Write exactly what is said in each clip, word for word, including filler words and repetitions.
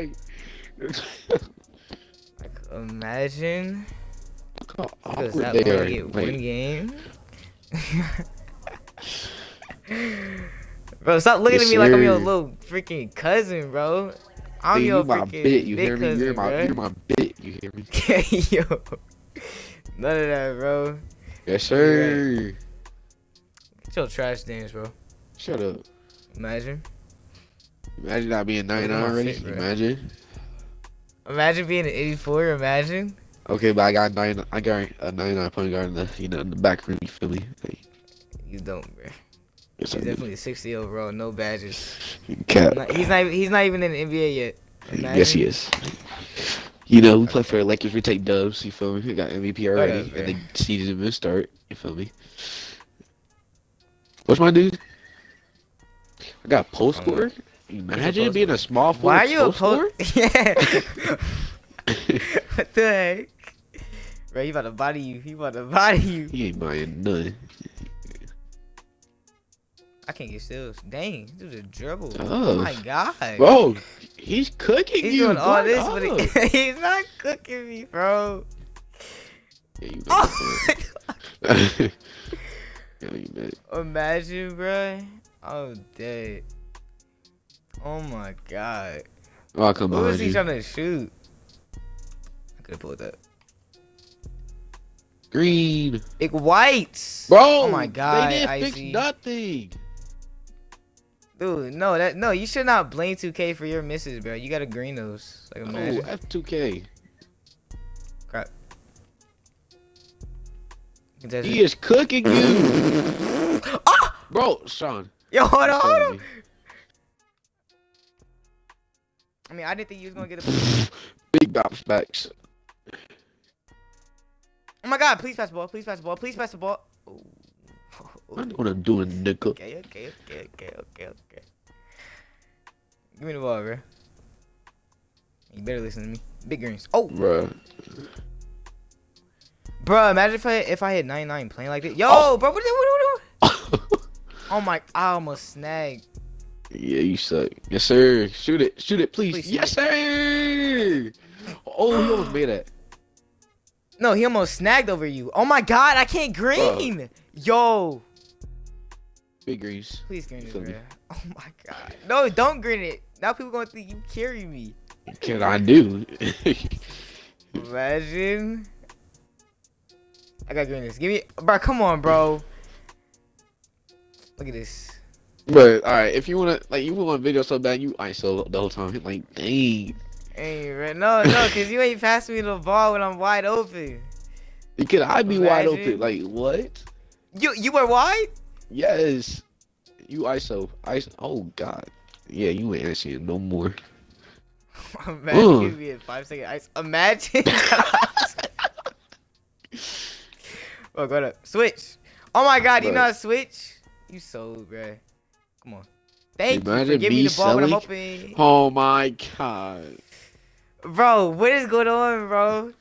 like, like imagine. Look how awkward that they are. Like, one game. Bro, stop looking yes, at me sir. like I'm your little freaking cousin, bro. I'm Dude, your you freaking my bit. You big hear me? Cousin, you're, my, you're my bit. You hear me? Yo, none of that, bro. Yes, sir. Right. Get your trash dance, bro. Shut up. Imagine. Imagine not being ninety-nine already. Shit, imagine. Imagine being an eighty-four. Imagine. Okay, but I got nine. I got a ninety-nine point guard in the you know in the back room. You feel me? Like, you don't, bro. Yes, he's definitely sixty overall, no badges. Cap. Not, he's not. He's not even in the N B A yet. Imagine. Yes, he is. You know, we play for Lakers. We take dubs. You feel me? We got M V P already, up, and the season didn't start. You feel me? What's my dude? I got post scorer. Imagine being a small forward. Why are you a post? Yeah. What the heck? Bro, he about to body you. He about to body you. He ain't buying none. I can't get steals. Dang, dude, a dribble. Oh. oh my god. Bro, he's cooking he's you. He's doing all this, up. but he, he's not cooking me, bro. Yeah, you oh. Yeah, you imagine, bro. I'm dead. Oh my god. Oh, come on. Who is he trying to shoot? I could have pulled that. Green. It whites. Bro. Oh my god. They didn't I fix see. nothing. Dude, no, that no, you should not blame two K for your misses, bro. You gotta green those. Like, oh, F two K. Crap. He is cooking you. Oh! Bro, Sean. Yo, hold on, hold on. I mean, I didn't think you was gonna get a big bounce backs. Oh my god, please pass the ball, please pass the ball, please pass the ball. Ooh. I know what I'm doing, nickel. Okay, okay, okay, okay, okay, okay. Give me the ball, bro. You better listen to me. Big greens. Oh, bro. Bro, imagine if I if I hit ninety-nine playing like this. Yo, oh. bro, what do you do? Oh my, I almost snagged. Yeah, you suck. Yes, sir. Shoot it, shoot it, please. please yes, sir. Oh, he almost made it. No, he almost snagged over you. Oh my god, I can't green. Bro. Yo. Big greens. Please green it, bro. Oh my god. No, don't green it. Now people gonna think you carry me. Can I do? Imagine. I gotta green this. Give me, bro. Come on, bro. Look at this. But all right, if you wanna, like, you want a video so bad, you I S O the whole time. Like, dang. Ain't right. No, no, cause you ain't passing me the ball when I'm wide open. Could I be wide open? Like, what? You you were wide? Yes. You I S O. I S O. Oh God. Yeah, you ain't answering no more. Imagine you being five second ice. Imagine. Oh, go up. Switch. Oh my God, you know how to switch? You sold, bruh. Come on. Thank you. you Give me the ball selling? when I'm open. Oh my God. Bro, what is going on, bro?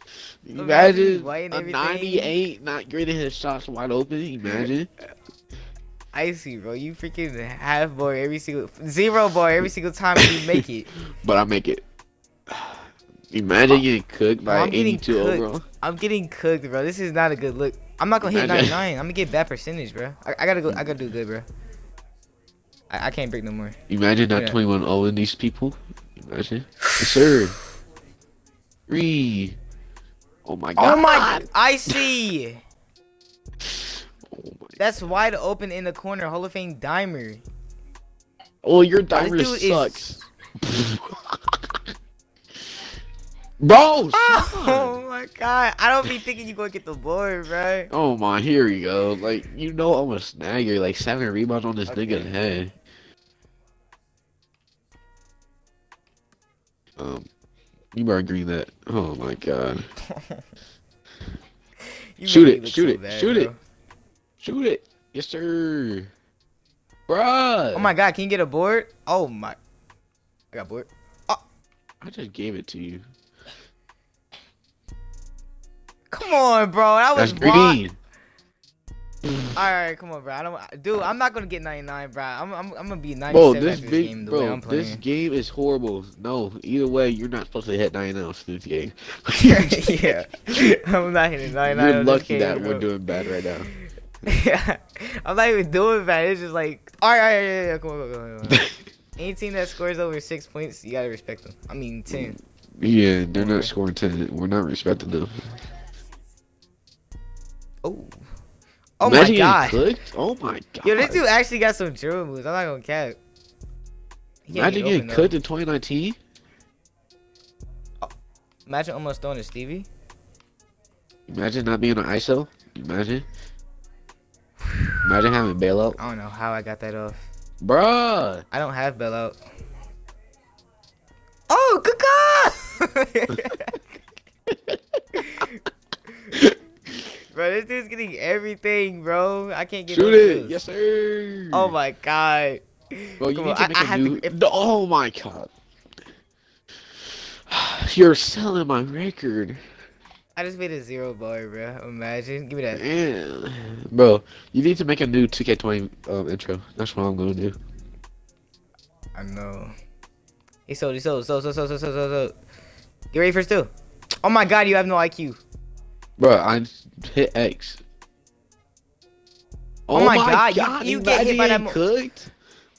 Imagine, imagine a ninety-eight not getting his shots wide open. Imagine. Icy, bro. You freaking half bar every single zero bar every single time you make it. But I make it. Imagine oh, getting cooked by I'm eighty-two overall. I'm getting cooked, bro. This is not a good look. I'm not gonna imagine. hit ninety-nine. I'm gonna get bad percentage, bro. I, I gotta go. I gotta do good, bro. I, I can't break no more. Imagine not yeah. twenty-one all in these people. Imagine. Yes, sir. Three. Oh my god. Oh my I see. Oh my That's god. wide open in the corner. Hall of Fame dimer. Oh, your dimer sucks. Is... Bro! Oh my god. I don't be thinking you gonna get the board, bro. Oh my, here we go. Like, you know I'm a snagger. Like, seven rebounds on this okay. nigga's head. Um You better green that. Oh my god. shoot it, shoot it, bad, shoot bro. it. Shoot it. Yes, sir. Bruh. Oh my god, can you get a board? Oh my. I got board. Oh. I just gave it to you. Come on, bro. That was That's green. Alright, come on, bro. I don't, dude. I'm not gonna get ninety-nine, bro. I'm, I'm, I'm gonna be ninety-seven. Bro, this, this big, game, the bro, way I'm playing. This game is horrible. No, either way, you're not supposed to hit ninety-nine in this game. Yeah, I'm not hitting ninety-nine. You're lucky this game, that bro. We're doing bad right now. Yeah, I'm not even doing bad. It's just like, alright, alright, yeah, yeah, come on, come on, come on. Any team that scores over six points, you gotta respect them. I mean, ten. Yeah, they're not scoring ten. We're not respecting them. Oh. Oh, imagine my god. Oh my god. Yo, this dude actually got some drill moves. I'm not gonna cap. Imagine getting cooked in twenty nineteen. Oh, imagine almost throwing a Stevie. Imagine not being an I S O. Imagine. Imagine having bailout. I don't know how I got that off. Bruh. I don't have bailout. Oh, good god! Bro, this dude's getting everything, bro. I can't get Shoot it. Moves. Yes, sir. Oh, my God. Bro, you Come need on. to make I, a I new... To... Oh, my God. You're selling my record. I just made a zero bar, bro. Imagine. Give me that. Man. Bro, you need to make a new two K twenty um, intro. That's what I'm going to do. I know. He sold, he sold, sold, sold, sold, sold, sold, sold. Get ready for steal. Oh, my God. You have no I Q. Bro, I hit X. Oh, oh my, my god, god. You, you get hit by that cooked?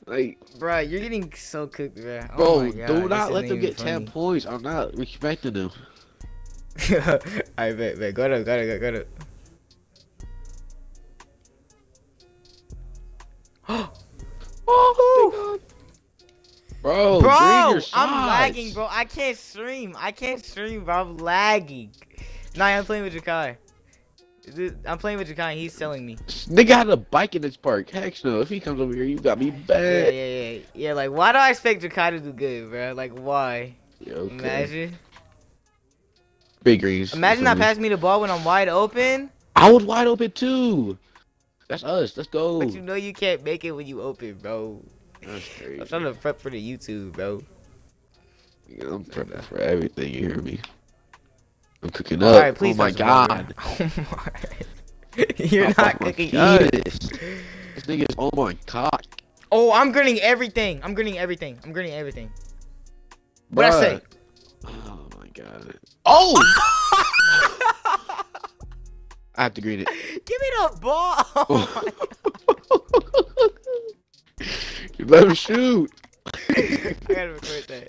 Like, bro, you're getting so cooked, bro. Oh bro, my god, do not let them get funny. ten points. I'm not respecting them. I bet, bet. Go to, go to, go to. Oh, god. Bro, bro your I'm lagging, bro. I can't stream. I can't stream, bro. I'm lagging. Nah, I'm playing with Jakai. I'm playing with Jakai. He's selling me. They got a bike in this park. Heck no! If he comes over here, you got me bad. Yeah, yeah, yeah. Yeah, like why do I expect Jakai to do good, bro? Like why? Yeah, okay. Imagine. Big greens. Imagine not passing me the ball when I'm wide open. I was wide open too. That's us. Let's go. But you know you can't make it when you open, bro. That's crazy. I'm trying to prep for the YouTube, bro. Yeah, I'm prepping for everything. You hear me? I'm cooking up. Right, oh my god. Oh my. You're oh, not cooking up. This nigga is oh my cock. Oh, I'm grinning everything. I'm grinning everything. I'm grinning everything. What'd I say? Oh my god. Oh! I have to green it. Give me the ball. Oh my god. Let him shoot. I gotta record that.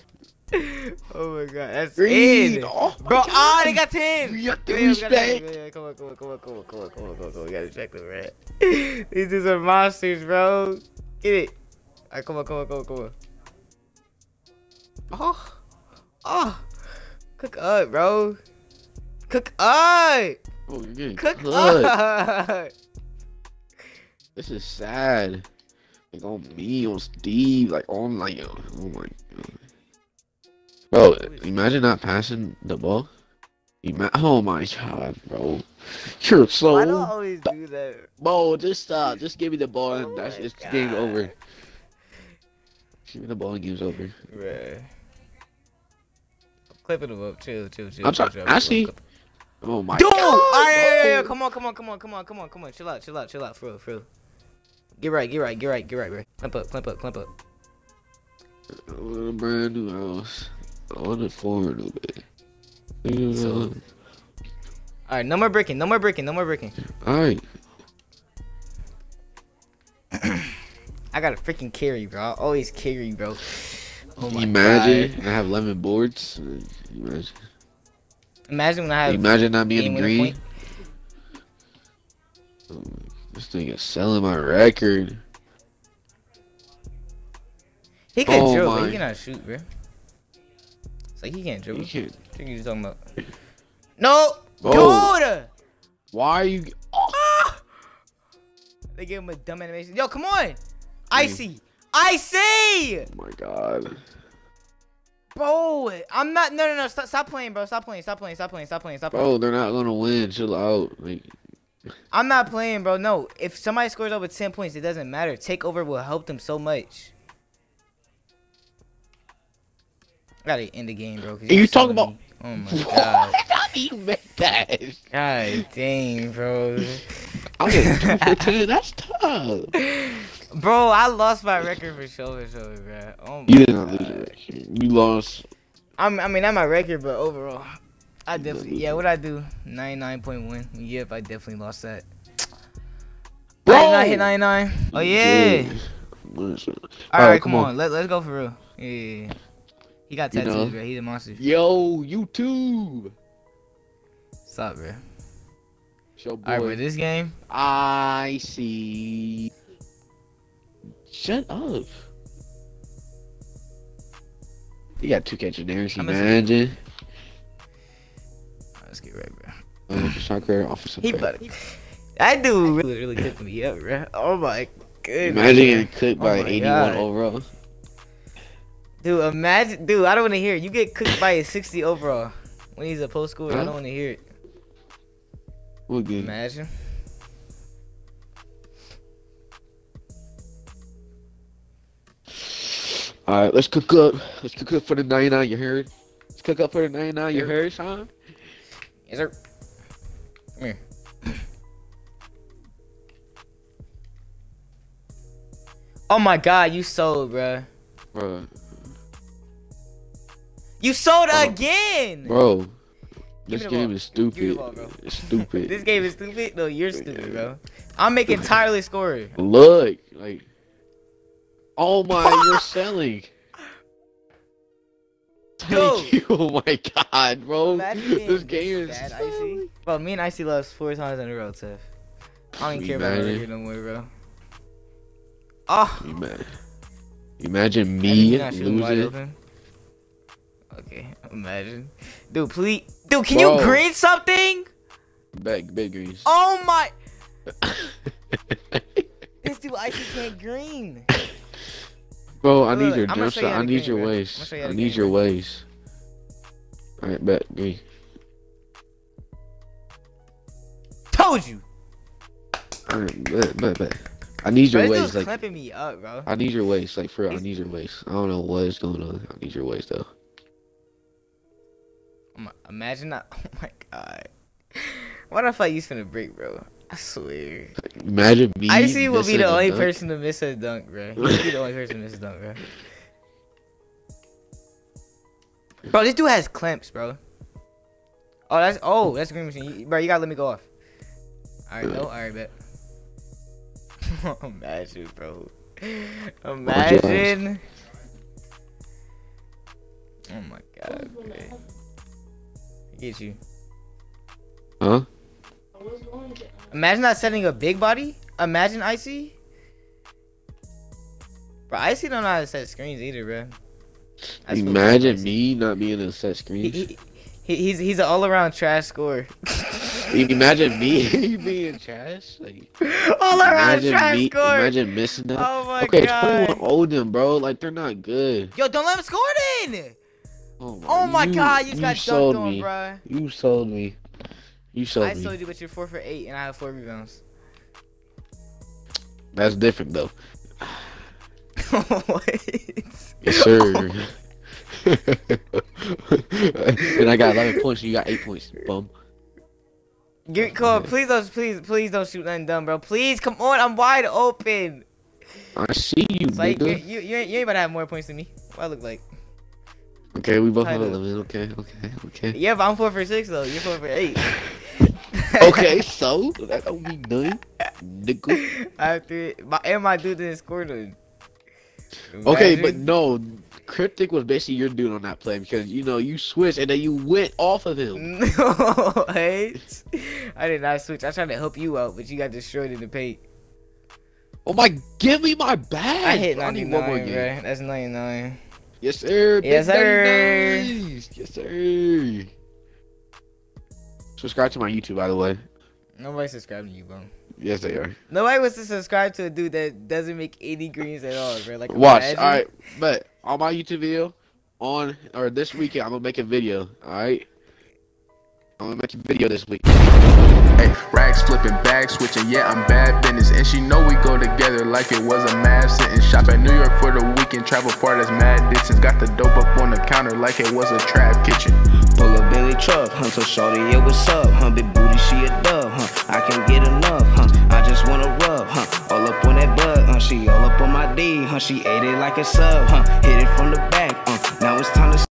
Oh my god, that's it, oh bro. Ah, oh, they got ten. We got three back. Come on, come on, come on, come on, come on, come on, come on. We gotta check them, right? These dudes are monsters, bro. Get it. All right, come on, come on, come on, come on. Oh, oh, cook up, bro. Cook up. Oh, you're getting cook up. This is sad. Like on me, on Steve, like on like oh my god. Bro, imagine not passing the ball. Ima oh my god, bro. You're so. I don't always do that. Bro, just stop. Just give me the ball and oh that's it's game over. Give me the ball and game's over. Bruh. I'm clipping him up. Chill, chill, chill. I'm sorry. I see. Oh my Dude! god. All right, yeah, yeah, yeah. Come on, come on, come on, come on, come on, come on. Chill out, chill out, chill out. For real, for real. Get right, get right, get right, get right, bro. Clamp up, clamp up, clamp up. I want a brand new house. On the floor a little bit. So, all right, no more bricking, no more bricking, no more bricking. All right. I got a freaking carry, bro. I always carry, bro. Oh my Imagine God. I have eleven boards. Imagine. Imagine when I have. Imagine not being green. Oh, this thing is selling my record. He can oh drill, my. but he cannot shoot, bro. Like he can't dribble. He can't. I think you're talking about. No, oh. dude. Why are you? Oh. Ah! They gave him a dumb animation. Yo, come on. Icy, icy. Oh my god. Bro, I'm not. No, no, no. Stop, stop playing, bro. Stop playing. Stop playing. Stop playing. Stop playing. Stop playing. Bro, they're not gonna win. Chill out. Like... I'm not playing, bro. No. If somebody scores over ten points, it doesn't matter. Takeover will help them so much. I gotta end the game, bro. You talking about? Oh my god! How do you make that? God dang, bro. I was two for ten. That's tough. Bro, I lost my record for shoulder shoulder, bro. Oh my you didn't God. lose your record. You lost. I'm, I mean, not my record, but overall, I definitely. Yeah, what I do? ninety-nine point one. Yep, I definitely lost that. Bro, I hit ninety-nine. Oh yeah. All right, come on. Let Let's go for real. Yeah. yeah, yeah. He got tattoos, you know. Bro. He's a monster. Yo, YouTube. Stop, bro. All right, bro. This game. I see. Shut up. You got two K generics, imagine. Let's get right, bro. Uh, soccer, officer. He better. That dude really, really took me up, bro. Oh my goodness. Imagine getting cooked oh by eighty-one God. overall. Dude, imagine. Dude, I don't want to hear it. You get cooked by a sixty overall when he's a post schooler. Huh? I don't want to hear it. What game? Imagine. All right, let's cook up. Let's cook up for the ninety-nine. You heard? Let's cook up for the ninety-nine. You heard, Sean? Yes, sir. Come here. Oh my God, you sold, bro. Bro. You sold oh. again, bro. This game ball. is stupid. Ball, it's stupid. This game is stupid. No, you're stupid, bro. I'm making Tyler score. Look, like. Oh my, you're selling. Thank you. Oh my God, bro. This game is bad, Icy. Bro, me and Icy lost four times in a row, Tiff. I don't even care about it here no more, bro. Oh. Imagine, imagine me losing. Okay, imagine. Dude, please. Dude, can bro. you green something? Big, big greens. Oh my. This dude Icy can't green. Bro, I need your jump shot. I need your waist. I need your waist. All right, bet. Green. Told you. All right, bet, bet, bet. I need your waist. Like, clamping me up, bro. I need your waist. Like, for real, I need your waist. I don't know what is going on. I need your waist, though. Imagine that. Oh, my God. What if I used to break, bro? I swear. Imagine me. Icy will be the only dunk. person to miss a dunk, bro. He'll be the only person to miss a dunk, bro. Bro, this dude has clamps, bro. Oh, that's oh, that's green machine, you, bro. You gotta let me go off. All right, no, all right, bet. Imagine, bro. Imagine. Oh my God, bro. Get you. Huh? Imagine not setting a big body. Imagine Icy. Bro, Icy don't know how to set screens either, bro. That's Imagine me not being able to set screens. He, he, he's he's an all-around trash scorer. Imagine me being trash. Like, all-around trash me, scorer. Imagine missing that. Oh my okay, God. Okay, twenty-one Odin, bro. Like, they're not good. Yo, don't let him score then. Oh my, oh my you, God, you, you got dunked on, bro. You sold me. You sold I me. sold you, but you're four for eight, and I have four rebounds. That's different, though. What? Yes, sir. And I got eleven points. You got eight points, bum. Get called. Please don't. Please, please don't shoot nothing dumb, bro. Please, come on. I'm wide open. I see you, it's like nigga. You, you, you ain't about to have more points than me. What I look like? Okay, we both have eleven. Okay, okay, okay. Yeah, but I'm four for six though. You're four for eight. Okay, so that don't mean nothing, nigga. After my and my dude didn't score none. Okay, but no, Cryptic was basically your dude on that play because you know you switched and then you went off of him. No, I, I did not switch. I tried to help you out, but you got destroyed in the paint. Oh my! Give me my bag. I hit ninety-nine. I need one more game. Bro. That's ninety-nine. Yes, sir. Yes, sir. Yes, sir. Subscribe to my YouTube, by the way. Nobody subscribed to you, bro. Yes, they are. Nobody wants to subscribe to a dude that doesn't make any greens at all, bro. Like, watch. All right, but on my YouTube video, on or this weekend, I'm gonna make a video. All right, I'm gonna make a video this week. Hey, racks flipping, bag switching, yeah, I'm bad business. And she know we go together like it was a mad sentence. Shop at New York for the weekend, travel far, that's mad distance. Got the dope up on the counter like it was a trap kitchen. Pull a billion. highway truck, huh? So shorty, yeah, what's up, huh? Big booty, she a dub, huh? I can't get enough, huh? I just wanna rub, huh? All up on that bud, huh? She all up on my D, huh? She ate it like a sub, huh? Hit it from the back, huh? Now it's time to